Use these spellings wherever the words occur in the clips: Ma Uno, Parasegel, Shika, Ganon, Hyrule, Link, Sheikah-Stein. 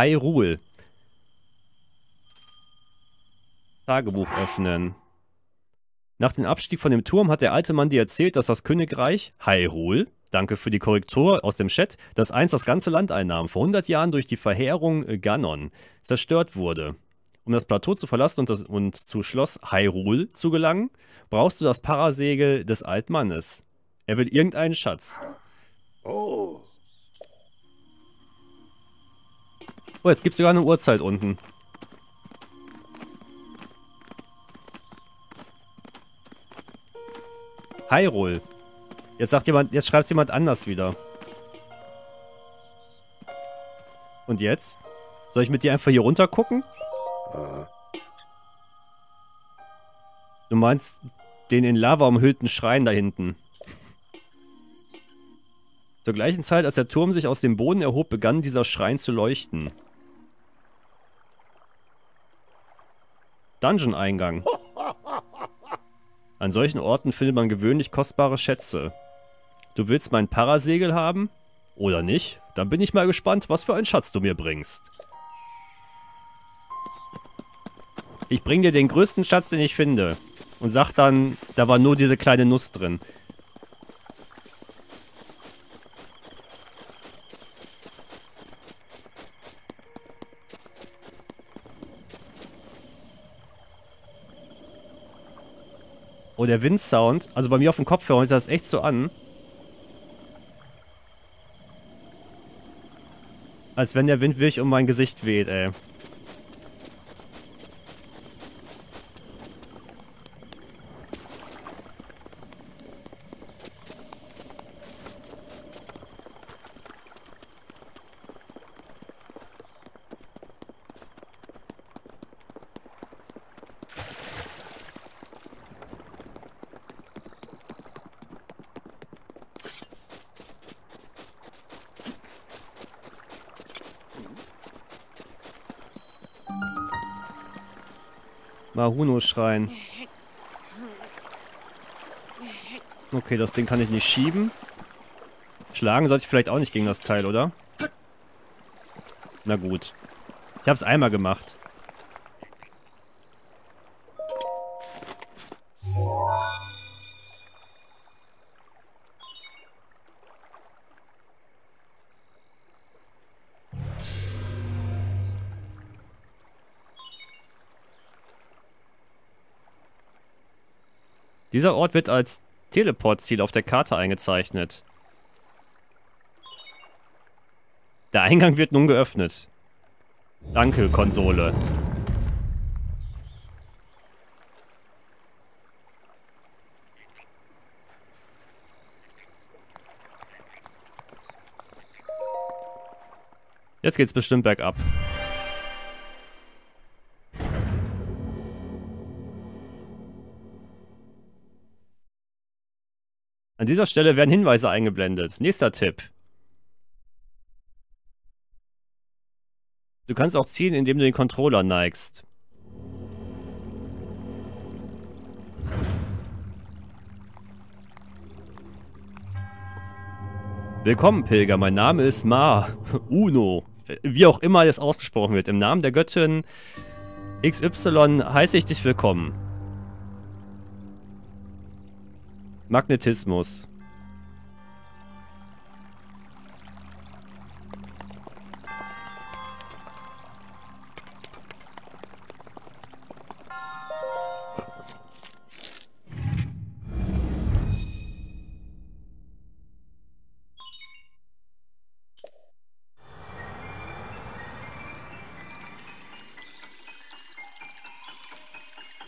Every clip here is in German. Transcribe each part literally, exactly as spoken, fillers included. Hyrule. Tagebuch öffnen. Nach dem Abstieg von dem Turm hat der alte Mann dir erzählt, dass das Königreich Hyrule, danke für die Korrektur aus dem Chat, das einst das ganze Land einnahm, vor hundert Jahren durch die Verheerung Ganon, zerstört wurde. Um das Plateau zu verlassen und, das, und zu Schloss Hyrule zu gelangen, brauchst du das Parasegel des Altmannes. Er will irgendeinen Schatz. Oh. Oh, jetzt gibt es sogar eine Uhrzeit unten. Hyrule. Jetzt sagt jemand, jetzt schreibt es jemand anders wieder. Und jetzt? Soll ich mit dir einfach hier runter gucken? Ah. Du meinst den in Lava umhüllten Schrein da hinten. Zur gleichen Zeit, als der Turm sich aus dem Boden erhob, begann dieser Schrein zu leuchten. Dungeon-Eingang. An solchen Orten findet man gewöhnlich kostbare Schätze. Du willst mein Parasegel haben? Oder nicht? Dann bin ich mal gespannt, was für einen Schatz du mir bringst. Ich bring dir den größten Schatz, den ich finde. Und sag dann, da war nur diese kleine Nuss drin. Oh, der Windsound. Also bei mir auf dem Kopfhörer ist das echt so an. Als wenn der Wind wirklich um mein Gesicht weht, ey. Ma Uno schreien. Okay, das Ding kann ich nicht schieben. Schlagen sollte ich vielleicht auch nicht gegen das Teil, oder? Na gut. Ich hab's einmal gemacht. Dieser Ort wird als Teleportziel auf der Karte eingezeichnet. Der Eingang wird nun geöffnet. Danke, Konsole. Jetzt geht's bestimmt bergab. An dieser Stelle werden Hinweise eingeblendet. Nächster Tipp. Du kannst auch ziehen, indem du den Controller neigst. Willkommen, Pilger. Mein Name ist Ma Uno. Wie auch immer das ausgesprochen wird. Im Namen der Göttin X Y heiße ich dich willkommen. Magnetismus.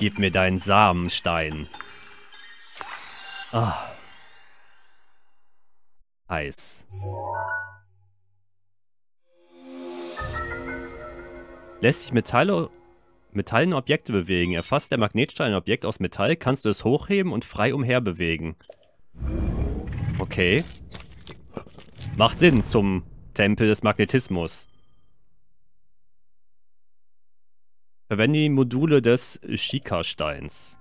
Gib mir deinen Samenstein. Ah. Eis. Lässt sich Metalle, metallene Objekte bewegen. Erfasst der Magnetstein ein Objekt aus Metall, kannst du es hochheben und frei umher bewegen. Okay. Macht Sinn zum Tempel des Magnetismus. Verwende die Module des Sheikah-Steins.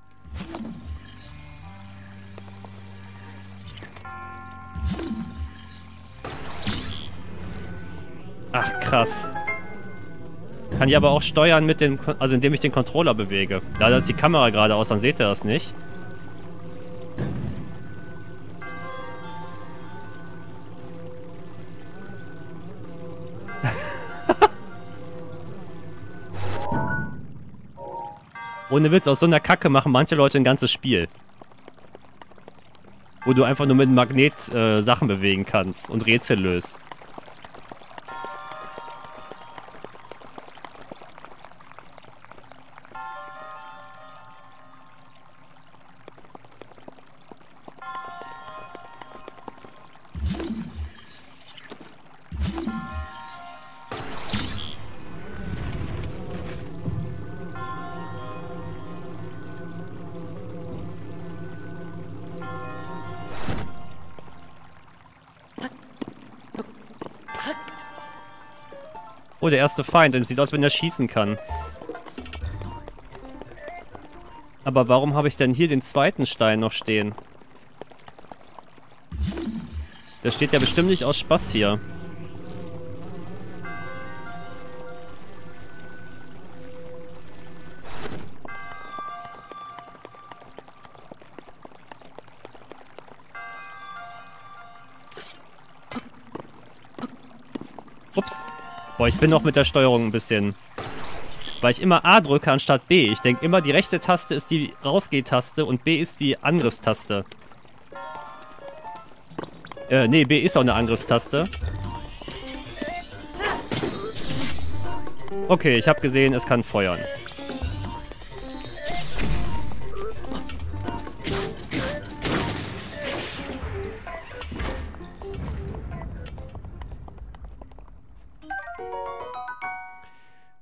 Ach, krass. Kann ich aber auch steuern mit dem, also indem ich den Controller bewege. Leider ist die Kamera geradeaus, dann seht ihr das nicht. Ohne Witz, aus so einer Kacke machen manche Leute ein ganzes Spiel. Wo du einfach nur mit einem Magnet äh, Sachen bewegen kannst und Rätsel löst. Oh, der erste Feind. Es sieht aus, wenn er schießen kann. Aber warum habe ich denn hier den zweiten Stein noch stehen? Der steht ja bestimmt nicht aus Spaß hier. Ups. Boah, ich bin noch mit der Steuerung ein bisschen... Weil ich immer A drücke anstatt B. Ich denke immer, die rechte Taste ist die Rausgeh-Taste und B ist die Angriffstaste. Äh, nee, B ist auch eine Angriffstaste. Okay, ich habe gesehen, es kann feuern.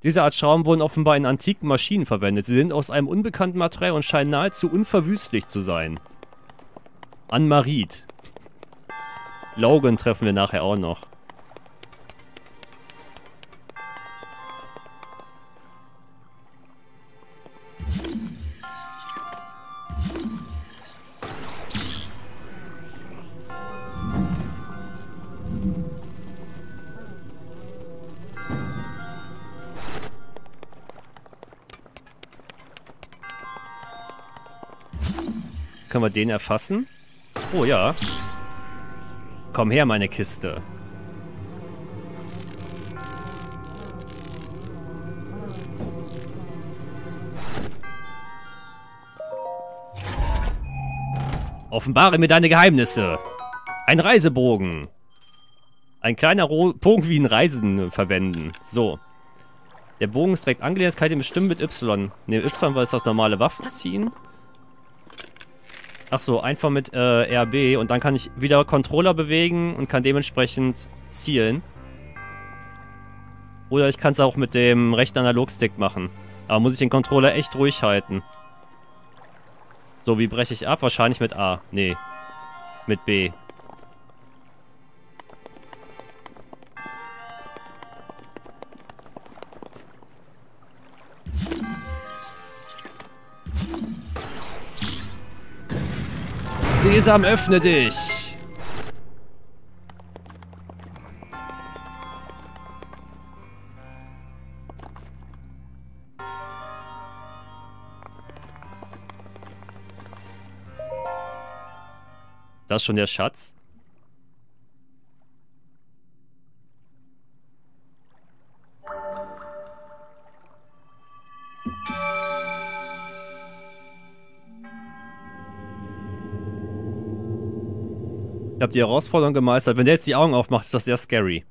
Diese Art Schrauben wurden offenbar in antiken Maschinen verwendet. Sie sind aus einem unbekannten Material und scheinen nahezu unverwüstlich zu sein. Anmarit. Logan treffen wir nachher auch noch. Können wir den erfassen? Oh ja. Komm her, meine Kiste. Offenbare mir deine Geheimnisse. Ein Reisebogen. Ein kleiner Ro- Bogen wie ein Reisen verwenden. So. Der Bogen ist direkt angelehnt. Das kann ich den bestimmen mit Y. Ne, Y war es das normale Waffenziehen. Ach so, einfach mit äh, R B und dann kann ich wieder Controller bewegen und kann dementsprechend zielen. Oder ich kann es auch mit dem rechten Analogstick machen. Aber muss ich den Controller echt ruhig halten. So, wie breche ich ab? Wahrscheinlich mit A. Nee, mit B. Sesam, öffne dich! Das ist schon der Schatz? Ich habe die Herausforderung gemeistert. Wenn der jetzt die Augen aufmacht, ist das sehr scary.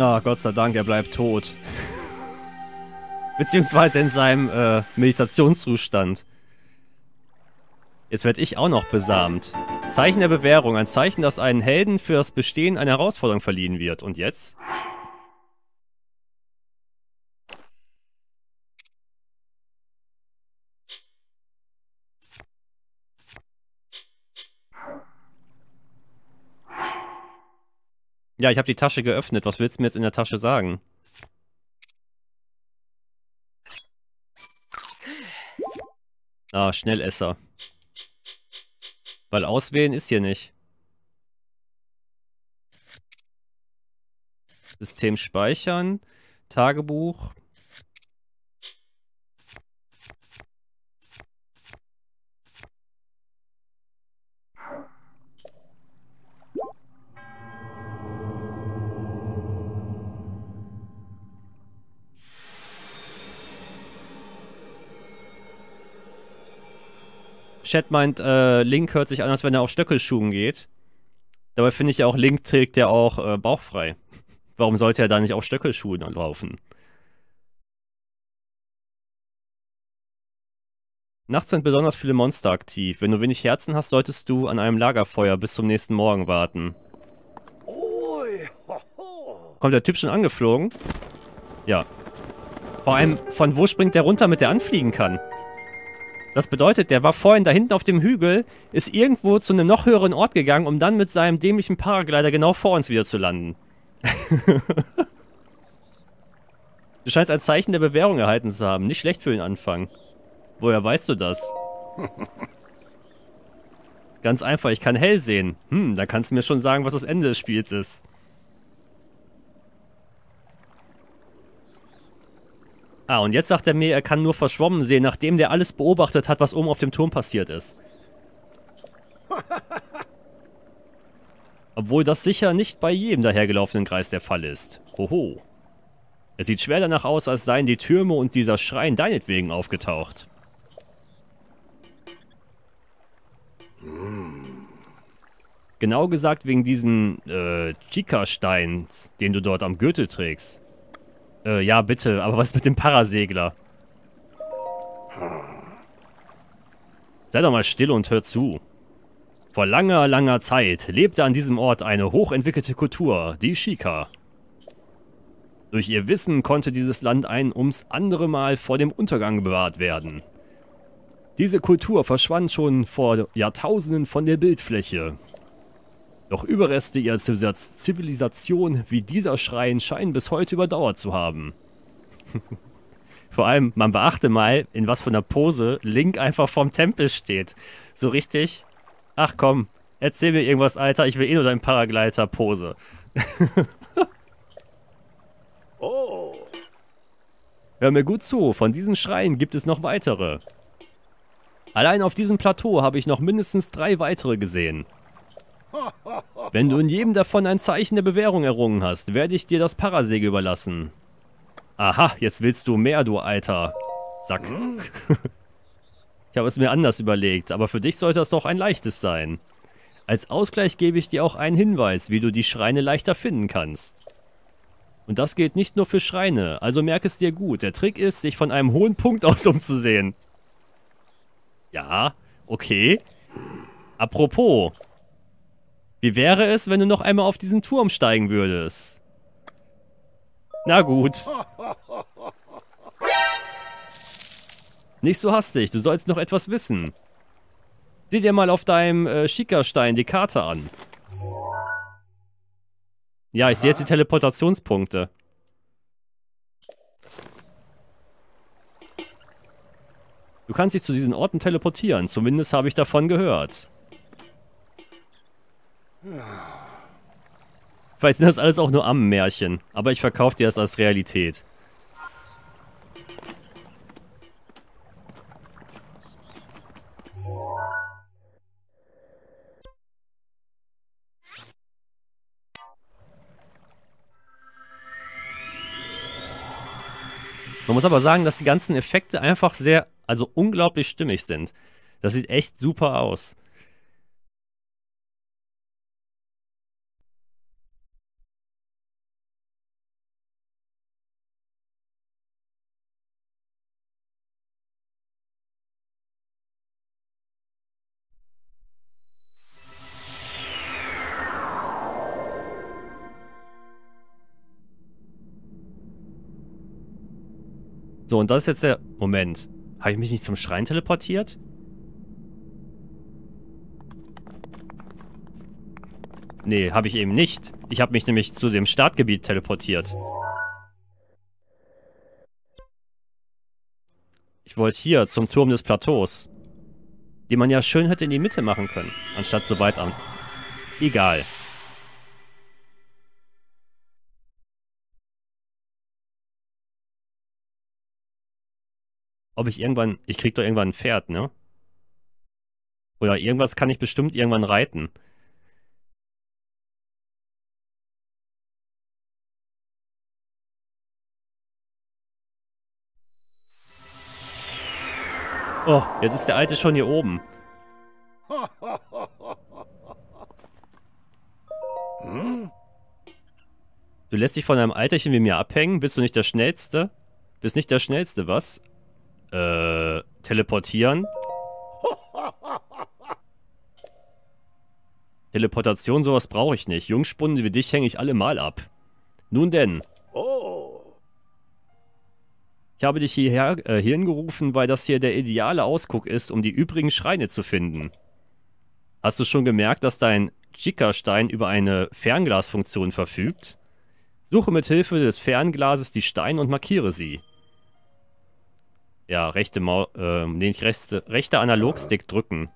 Ah, Gott sei Dank, er bleibt tot. Beziehungsweise in seinem äh, Meditationszustand. Jetzt werde ich auch noch besamt. Zeichen der Bewährung. Ein Zeichen, das einen Helden fürs Bestehen einer Herausforderung verliehen wird. Und jetzt? Ja, ich habe die Tasche geöffnet. Was willst du mir jetzt in der Tasche sagen? Ah, Schnellesser. Weil auswählen ist hier nicht. System speichern. Tagebuch. Chat meint, äh, Link hört sich an, als wenn er auf Stöckelschuhen geht. Dabei finde ich ja auch, Link trägt ja auch äh, bauchfrei. Warum sollte er da nicht auf Stöckelschuhen laufen? Nachts sind besonders viele Monster aktiv. Wenn du wenig Herzen hast, solltest du an einem Lagerfeuer bis zum nächsten Morgen warten. Kommt der Typ schon angeflogen? Ja. Vor allem, von wo springt der runter, mit der anfliegen kann? Das bedeutet, der war vorhin da hinten auf dem Hügel, ist irgendwo zu einem noch höheren Ort gegangen, um dann mit seinem dämlichen Paraglider genau vor uns wieder zu landen. Du scheinst ein Zeichen der Bewährung erhalten zu haben. Nicht schlecht für den Anfang. Woher weißt du das? Ganz einfach, ich kann hell sehen. Hm, da kannst du mir schon sagen, was das Ende des Spiels ist. Ah, und jetzt sagt er mir, er kann nur verschwommen sehen, nachdem der alles beobachtet hat, was oben auf dem Turm passiert ist. Obwohl das sicher nicht bei jedem dahergelaufenen Kreis der Fall ist. Hoho. Es sieht schwer danach aus, als seien die Türme und dieser Schrein deinetwegen aufgetaucht. Genau gesagt wegen diesen, äh, Sheikah-Steins, den du dort am Gürtel trägst. Äh, ja, bitte, aber was mit dem Parasegler? Sei doch mal still und hör zu. Vor langer, langer Zeit lebte an diesem Ort eine hochentwickelte Kultur, die Shika. Durch ihr Wissen konnte dieses Land ein ums andere Mal vor dem Untergang bewahrt werden. Diese Kultur verschwand schon vor Jahrtausenden von der Bildfläche. Doch Überreste ihrer Zivilisation wie dieser Schrein scheinen bis heute überdauert zu haben. Vor allem, man beachte mal, in was für einer Pose Link einfach vorm Tempel steht. So richtig, ach komm, erzähl mir irgendwas, Alter, ich will eh nur dein Paragleiter-Pose. Oh. Hör mir gut zu, von diesen Schreinen gibt es noch weitere. Allein auf diesem Plateau habe ich noch mindestens drei weitere gesehen. Wenn du in jedem davon ein Zeichen der Bewährung errungen hast, werde ich dir das Parasegel überlassen. Aha, jetzt willst du mehr, du alter Sack. Ich habe es mir anders überlegt, aber für dich sollte es doch ein leichtes sein. Als Ausgleich gebe ich dir auch einen Hinweis, wie du die Schreine leichter finden kannst. Und das gilt nicht nur für Schreine, also merk es dir gut. Der Trick ist, sich von einem hohen Punkt aus umzusehen. Ja, okay. Apropos... Wie wäre es, wenn du noch einmal auf diesen Turm steigen würdest? Na gut. Nicht so hastig, du sollst noch etwas wissen. Sieh dir mal auf deinem äh, Sheikah-Stein die Karte an. Ja, ich sehe jetzt die Teleportationspunkte. Du kannst dich zu diesen Orten teleportieren, zumindest habe ich davon gehört. Vielleicht sind das alles auch nur Ammenmärchen, aber ich verkaufe dir das als Realität. Man muss aber sagen, dass die ganzen Effekte einfach sehr, also unglaublich stimmig sind. Das sieht echt super aus. So, und das ist jetzt der... Moment. Habe ich mich nicht zum Schrein teleportiert? Nee, habe ich eben nicht. Ich habe mich nämlich zu dem Startgebiet teleportiert. Ich wollte hier zum Turm des Plateaus. Den man ja schön hätte in die Mitte machen können. Anstatt so weit an. Egal. Ob ich irgendwann... Ich krieg doch irgendwann ein Pferd, ne? Oder irgendwas kann ich bestimmt irgendwann reiten. Oh, jetzt ist der Alte schon hier oben. Hm? Du lässt dich von einem Alterchen wie mir abhängen? Bist du nicht der Schnellste? Bist nicht der Schnellste, was? Äh, teleportieren? Teleportation, sowas brauche ich nicht. Jungspunde wie dich hänge ich alle mal ab. Nun denn. Ich habe dich hierher, äh, hierhin gerufen, weil das hier der ideale Ausguck ist, um die übrigen Schreine zu finden. Hast du schon gemerkt, dass dein Sheikah-Stein über eine Fernglasfunktion verfügt? Suche mit Hilfe des Fernglases die Steine und markiere sie. Ja, rechte Maus, äh, nee, ich rechte, rechte Analogstick drücken.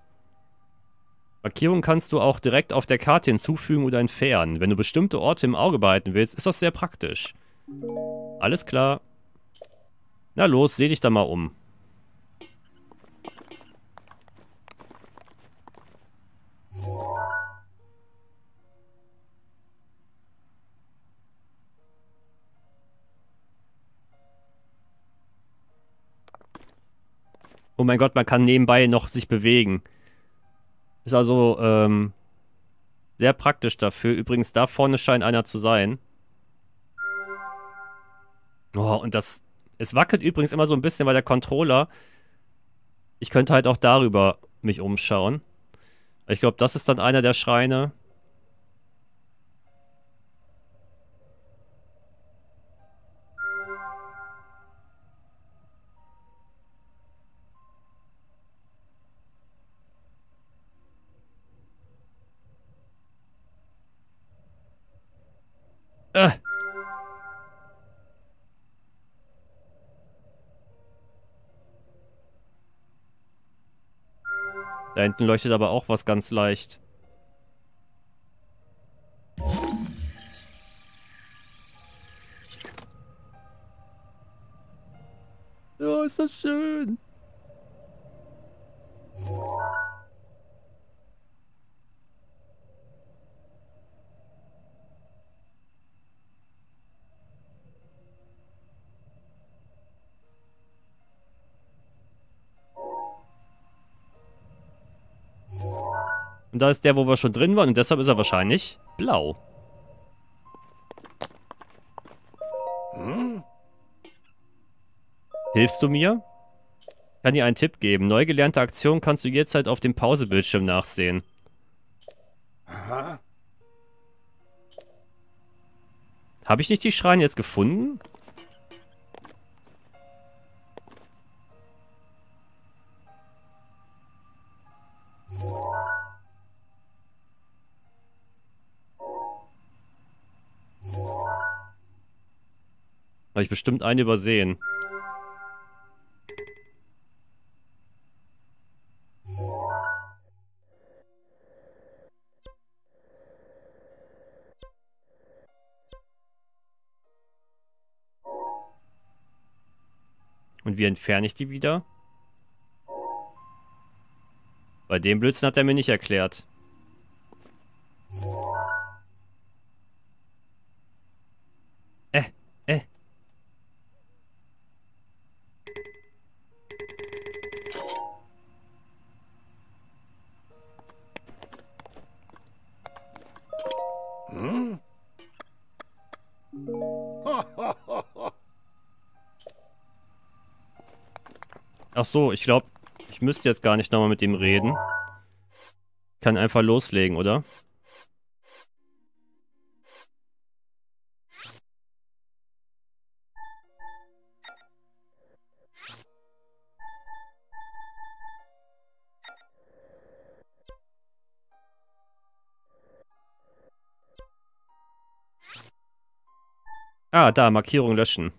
Markierung kannst du auch direkt auf der Karte hinzufügen oder entfernen. Wenn du bestimmte Orte im Auge behalten willst, ist das sehr praktisch. Alles klar. Na los, seh dich da mal um. Oh mein Gott, man kann nebenbei noch sich bewegen. Ist also ähm, sehr praktisch dafür. Übrigens, da vorne scheint einer zu sein. Oh, und das... Es wackelt übrigens immer so ein bisschen, weil der Controller... Ich könnte halt auch darüber mich umschauen. Ich glaube, das ist dann einer der Schreine. Äh! Da hinten leuchtet aber auch was ganz leicht. Oh, ist das schön. Und da ist der, wo wir schon drin waren, und deshalb ist er wahrscheinlich blau. Hm? Hilfst du mir? Ich kann dir einen Tipp geben. Neu gelernte Aktionen kannst du jederzeit auf dem Pausebildschirm nachsehen. Aha. Habe ich nicht die Schreine jetzt gefunden? Habe ich bestimmt einen übersehen. Und wie entferne ich die wieder? Bei dem Blödsinn hat er mir nicht erklärt. Äh, äh. Ach so, ich glaube, ich müsste jetzt gar nicht nochmal mit ihm reden. Ich kann einfach loslegen, oder? Ah, da, Markierung löschen.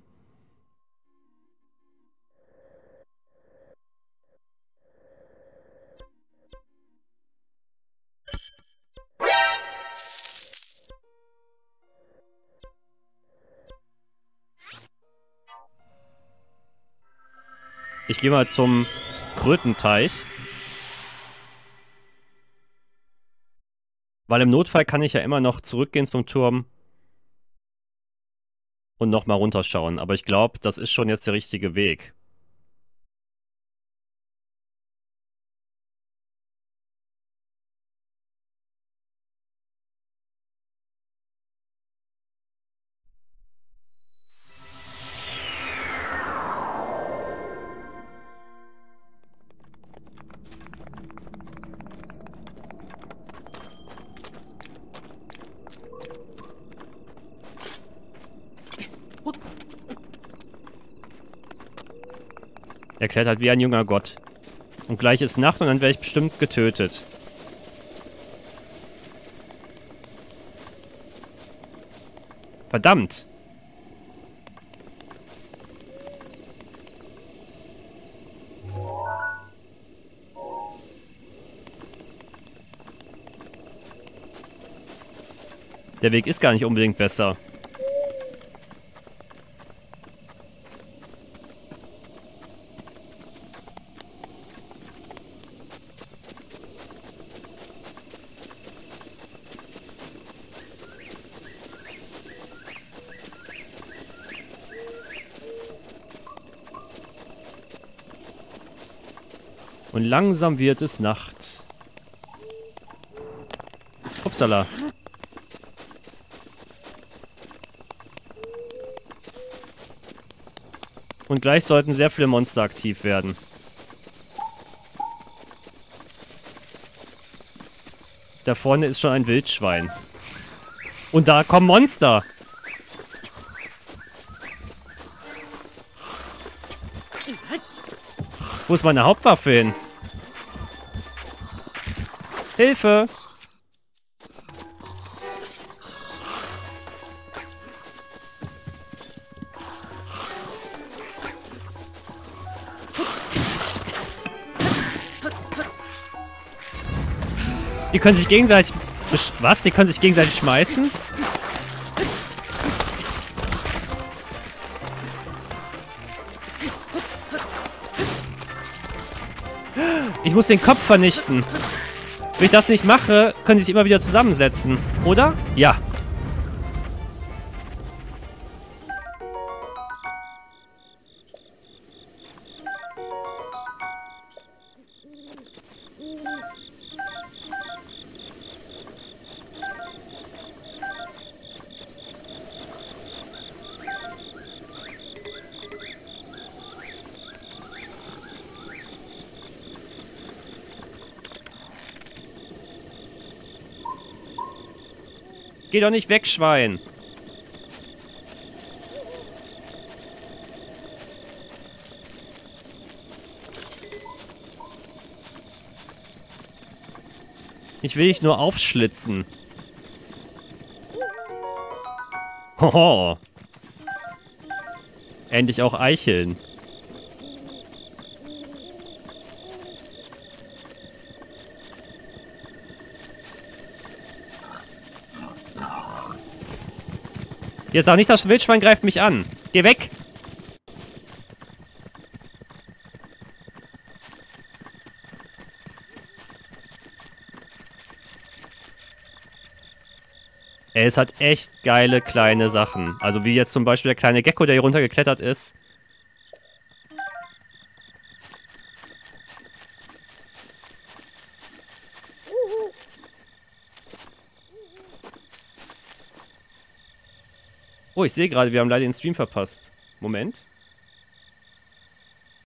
Ich gehe mal zum Krötenteich. Weil im Notfall kann ich ja immer noch zurückgehen zum Turm und nochmal runterschauen. Aber ich glaube, das ist schon jetzt der richtige Weg. Er klettert wie ein junger Gott. Und gleich ist Nacht und dann werde ich bestimmt getötet. Verdammt! Der Weg ist gar nicht unbedingt besser. Und langsam wird es Nacht. Upsala. Und gleich sollten sehr viele Monster aktiv werden. Da vorne ist schon ein Wildschwein. Und da kommen Monster! Wo ist meine Hauptwaffe hin? Hilfe! Die können sich gegenseitig... Was? Die können sich gegenseitig schmeißen? Ich muss den Kopf vernichten. Wenn ich das nicht mache, können sie sich immer wieder zusammensetzen, oder? Ja. Geh doch nicht weg, Schwein! Ich will dich nur aufschlitzen. Hoho! Endlich auch Eicheln. Jetzt auch nicht, das Wildschwein greift mich an. Geh weg! Ey, es hat echt geile kleine Sachen. Also wie jetzt zum Beispiel der kleine Gecko, der hier runtergeklettert ist. Oh, ich sehe gerade, wir haben leider den Stream verpasst. Moment.